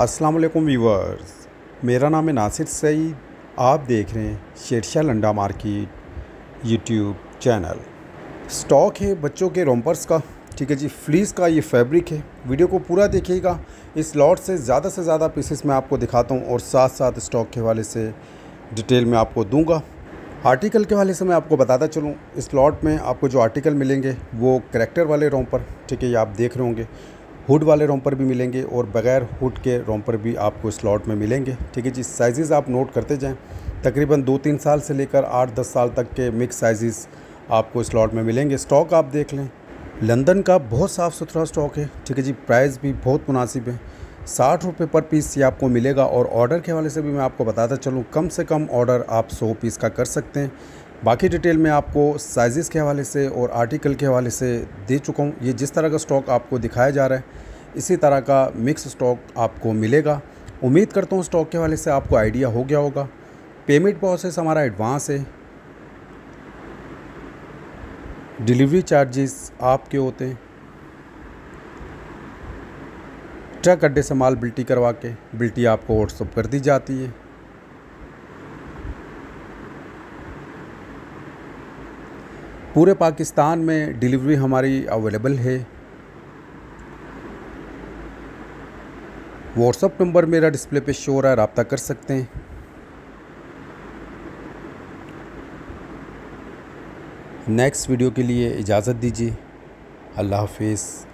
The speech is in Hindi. अस्सलाम वालेकुम व्यूवर्स, मेरा नाम है नासिर सईद। आप देख रहे हैं Sher Shah Landa market YouTube channel. Stock है बच्चों के रोम्पर्स का, ठीक है जी, फ्लीस का ये फैब्रिक है। वीडियो को पूरा देखिएगा, इस लॉट से ज़्यादा पीसेस मैं आपको दिखाता हूँ और साथ साथ स्टॉक के हवाले से डिटेल में आपको दूँगा। आर्टिकल के हवाले से मैं आपको बताता चलूँ, इस लॉट में आपको जो आर्टिकल मिलेंगे वो करैक्टर वाले रोम्पर, ठीक है, ये आप देख रहे होंगे, हुड वाले रोम्पर भी मिलेंगे और बग़ैर हुड के रोम्पर भी आपको इस लॉट में मिलेंगे, ठीक है जी। साइज़ आप नोट करते जाएं, तकरीबन 2-3 साल से लेकर 8-10 साल तक के मिक्स साइज़ आपको इस लॉट में मिलेंगे। स्टॉक आप देख लें, लंदन का बहुत साफ़ सुथरा स्टॉक है, ठीक है जी। प्राइस भी बहुत मुनासिब है, 60 रुपये पर पीस ये आपको मिलेगा। और ऑर्डर के हवाले से भी मैं आपको बताता चलूँ, कम से कम ऑर्डर आप 100 पीस का कर सकते हैं। बाकी डिटेल में आपको साइज़ के हवाले से और आर्टिकल के हवाले से दे चुका हूँ। ये जिस तरह का स्टॉक आपको दिखाया जा रहा है इसी तरह का मिक्स स्टॉक आपको मिलेगा। उम्मीद करता हूँ स्टॉक के हवाले से आपको आइडिया हो गया होगा। पेमेंट प्रोसेस हमारा एडवांस है, डिलीवरी चार्जेस आपके होते हैं। ट्रक अड्डे से माल बिल्टी करवा के बिल्टी आपको व्हाट्सअप कर दी जाती है। पूरे पाकिस्तान में डिलीवरी हमारी अवेलेबल है। व्हाट्सअप नंबर मेरा डिस्प्ले पे शो हो रहा है, रब्ता कर सकते हैं। नेक्स्ट वीडियो के लिए इजाज़त दीजिए। अल्लाह हाफिज़।